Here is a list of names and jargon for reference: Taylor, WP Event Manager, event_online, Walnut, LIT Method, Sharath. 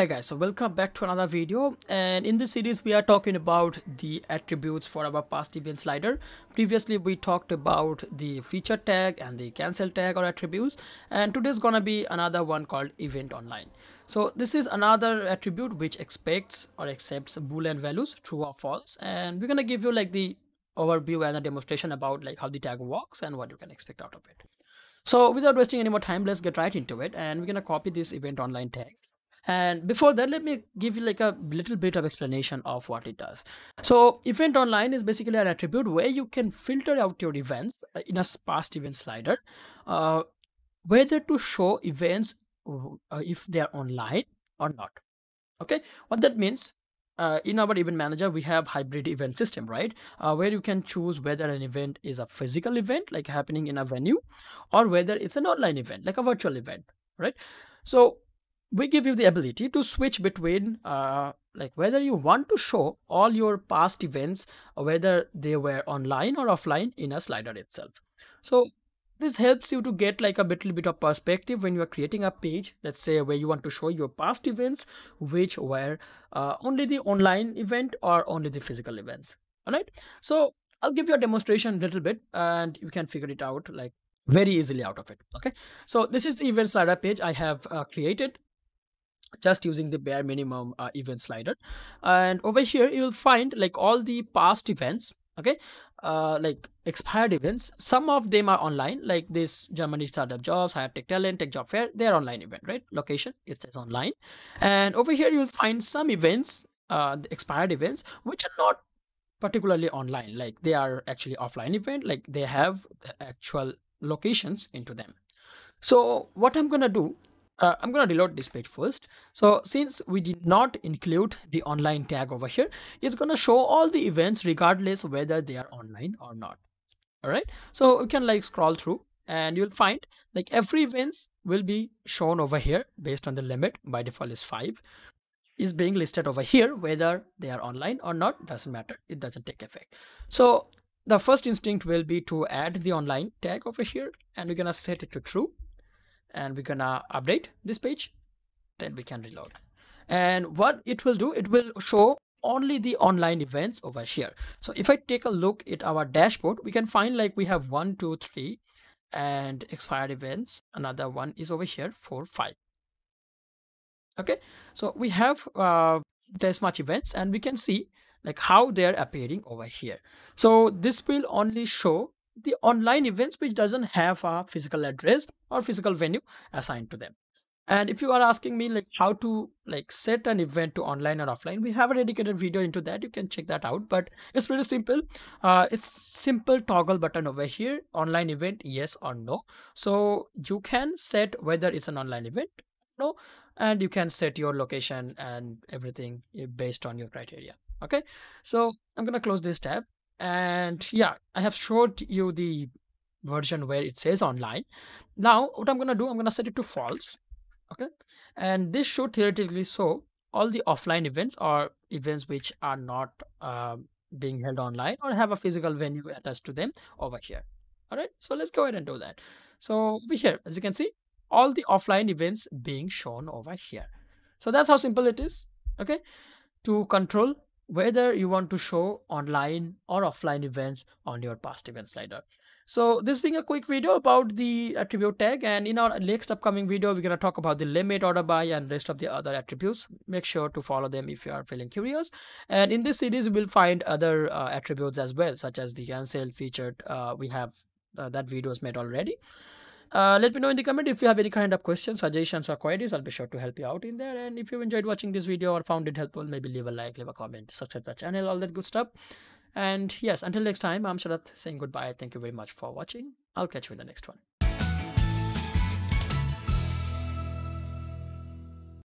Hey guys, so welcome back to another video, and in this series we are talking about the attributes for our past event slider. Previously we talked about the feature tag and the cancel tag or attributes, and today's gonna be another one called event online. So this is another attribute which expects or accepts boolean values, true or false, and we're gonna give you like the overview and a demonstration about like how the tag works and what you can expect out of it. So without wasting any more time, let's get right into it, and we're gonna copy this event online tag. And before that, let me give you like a little bit of explanation of what it does. So event online is basically an attribute where you can filter out your events in a past event slider, whether to show events if they are online or not. Okay, what that means, in our event manager we have hybrid event system, right, where you can choose whether an event is a physical event like happening in a venue or whether it's an online event like a virtual event, right? So we give you the ability to switch between like whether you want to show all your past events, whether they were online or offline, in a slider itself. So this helps you to get like a little bit of perspective when you are creating a page, let's say, where you want to show your past events which were only the online event or only the physical events. All right, so I'll give you a demonstration a little bit and you can figure it out like very easily out of it. Okay, so this is the event slider page I have created just using the bare minimum event slider, and over here you'll find like all the past events, okay, like expired events. Some of them are online, like this Germany Startup Jobs, Higher Tech Talent, Tech Job Fair, they're online event, right? Location, it says online. And over here you'll find some events, the expired events, which are not particularly online, like they are actually offline event, like they have the actual locations into them. So what I'm gonna do, I'm going to reload this page first. So since we did not include the online tag over here, it's going to show all the events regardless whether they are online or not. All right, so you can like scroll through and you'll find like every events will be shown over here based on the limit. By default is 5, is being listed over here. Whether they are online or not doesn't matter, it doesn't take effect. So the first instinct will be to add the online tag over here, and we're going to set it to true. And we're gonna update this page, then we can reload, and what it will do, it will show only the online events over here. So if I take a look at our dashboard, we can find like we have 1, 2, 3 and expired events, another one is over here 4, 5. Okay, so we have this much events, and we can see like how they're appearing over here. So this will only show the online events which doesn't have a physical address or physical venue assigned to them. And if you are asking me like how to like set an event to online or offline, we have a dedicated video into that, you can check that out, but it's pretty simple. It's simple toggle button over here, online event yes or no. So you can set whether it's an online event, no, and you can set your location and everything based on your criteria. Okay, so I'm gonna close this tab. And yeah, I have showed you the version where it says online. Now what I'm gonna do, I'm gonna set it to false. Okay, and this should theoretically show all the offline events or events which are not being held online or have a physical venue attached to them over here. All right, so let's go ahead and do that. So over here, as you can see, all the offline events being shown over here. So that's how simple it is, okay, to control whether you want to show online or offline events on your past event slider. So this being a quick video about the attribute tag, and in our next upcoming video we're going to talk about the limit, order by, and rest of the other attributes. Make sure to follow them if you are feeling curious, and in this series we will find other attributes as well, such as the cancel, featured, we have that video is made already. Let me know in the comment if you have any kind of questions, suggestions or queries. I'll be sure to help you out in there, and if you enjoyed watching this video or found it helpful, maybe leave a like, leave a comment, subscribe to the channel, all that good stuff. And yes, until next time, I'm Sharath saying goodbye. Thank you very much for watching. I'll catch you in the next one.